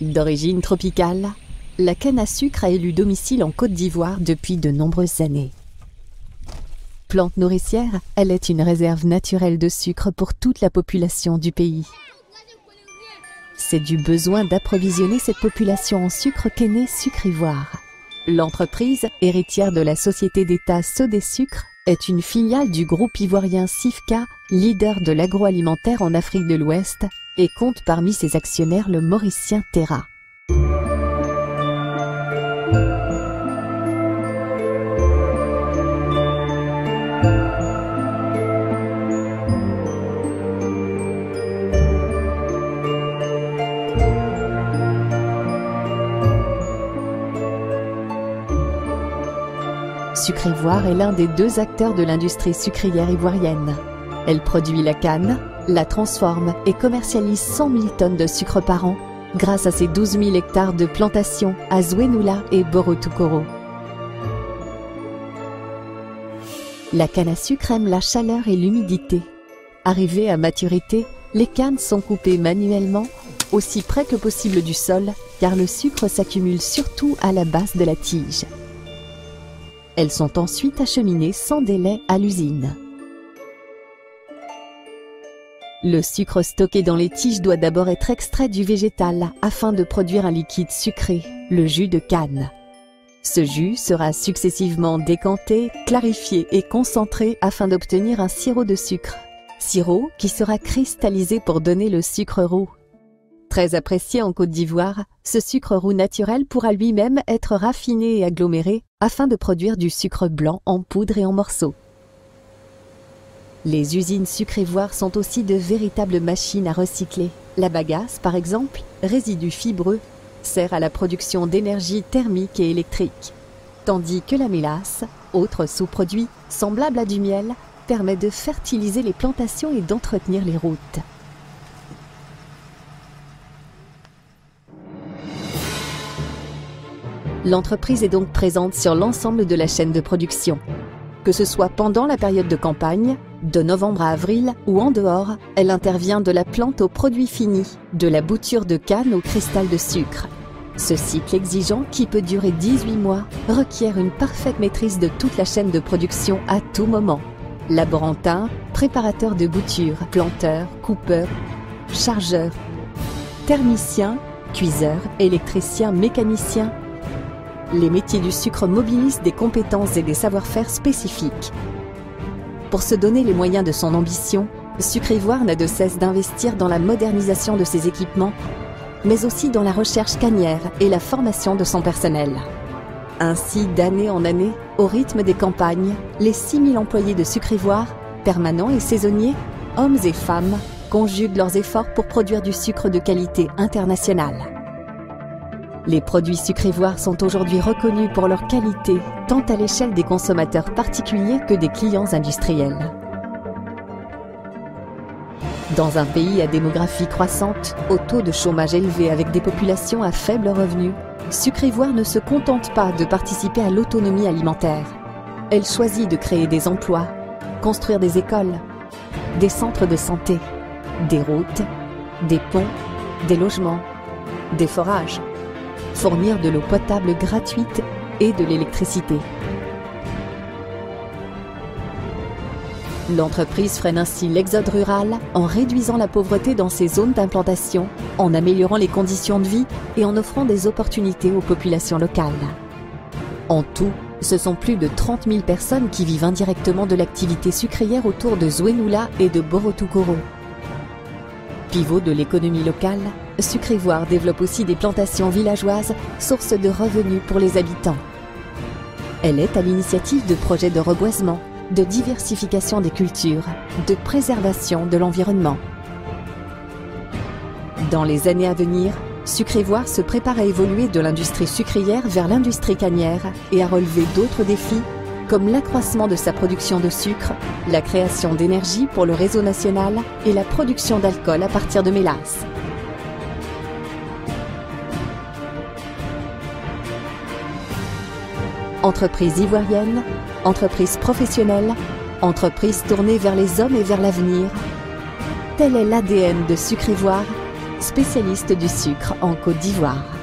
D'origine tropicale, la canne à sucre a élu domicile en Côte d'Ivoire depuis de nombreuses années. Plante nourricière, elle est une réserve naturelle de sucre pour toute la population du pays. C'est du besoin d'approvisionner cette population en sucre qu'est née Sucrivoire. L'entreprise, héritière de la société d'État Sodésucres, est une filiale du groupe ivoirien SIFCA, leader de l'agroalimentaire en Afrique de l'Ouest, et compte parmi ses actionnaires le Mauricien Terra. Sucrivoire est l'un des deux acteurs de l'industrie sucrière ivoirienne. Elle produit la canne, la transforme et commercialise 100 000 tonnes de sucre par an grâce à ses 12 000 hectares de plantations à Zouénoula et Borotoukoro. La canne à sucre aime la chaleur et l'humidité. Arrivées à maturité, les cannes sont coupées manuellement, aussi près que possible du sol, car le sucre s'accumule surtout à la base de la tige. Elles sont ensuite acheminées sans délai à l'usine. Le sucre stocké dans les tiges doit d'abord être extrait du végétal afin de produire un liquide sucré, le jus de canne. Ce jus sera successivement décanté, clarifié et concentré afin d'obtenir un sirop de sucre. Sirop qui sera cristallisé pour donner le sucre roux. Très apprécié en Côte d'Ivoire, ce sucre roux naturel pourra lui-même être raffiné et aggloméré afin de produire du sucre blanc en poudre et en morceaux. Les usines sucrivoires sont aussi de véritables machines à recycler. La bagasse, par exemple, résidu fibreux, sert à la production d'énergie thermique et électrique. Tandis que la mélasse, autre sous-produit, semblable à du miel, permet de fertiliser les plantations et d'entretenir les routes. L'entreprise est donc présente sur l'ensemble de la chaîne de production. Que ce soit pendant la période de campagne, de novembre à avril, ou en dehors, elle intervient de la plante au produit fini, de la bouture de canne au cristal de sucre. Ce cycle exigeant, qui peut durer 18 mois, requiert une parfaite maîtrise de toute la chaîne de production à tout moment. Laborantin, préparateur de bouture, planteur, coupeur, chargeur, thermicien, cuiseur, électricien, mécanicien. Les métiers du sucre mobilisent des compétences et des savoir-faire spécifiques. Pour se donner les moyens de son ambition, Sucrivoire n'a de cesse d'investir dans la modernisation de ses équipements, mais aussi dans la recherche cannière et la formation de son personnel. Ainsi, d'année en année, au rythme des campagnes, les 6000 employés de Sucrivoire, permanents et saisonniers, hommes et femmes, conjuguent leurs efforts pour produire du sucre de qualité internationale. Les produits sucrivoires sont aujourd'hui reconnus pour leur qualité, tant à l'échelle des consommateurs particuliers que des clients industriels. Dans un pays à démographie croissante, au taux de chômage élevé avec des populations à faible revenu, Sucrivoire ne se contente pas de participer à l'autonomie alimentaire. Elle choisit de créer des emplois, construire des écoles, des centres de santé, des routes, des ponts, des logements, des forages, fournir de l'eau potable gratuite et de l'électricité. L'entreprise freine ainsi l'exode rural en réduisant la pauvreté dans ses zones d'implantation, en améliorant les conditions de vie et en offrant des opportunités aux populations locales. En tout, ce sont plus de 30 000 personnes qui vivent indirectement de l'activité sucrière autour de Zouénoula et de Borotoukoro. Pivot de l'économie locale, Sucrivoire développe aussi des plantations villageoises, source de revenus pour les habitants. Elle est à l'initiative de projets de reboisement, de diversification des cultures, de préservation de l'environnement. Dans les années à venir, Sucrivoire se prépare à évoluer de l'industrie sucrière vers l'industrie cannière et à relever d'autres défis, comme l'accroissement de sa production de sucre, la création d'énergie pour le réseau national et la production d'alcool à partir de mélasse. Entreprise ivoirienne, entreprise professionnelle, entreprise tournée vers les hommes et vers l'avenir. Tel est l'ADN de Sucrivoire spécialiste du sucre en Côte d'Ivoire.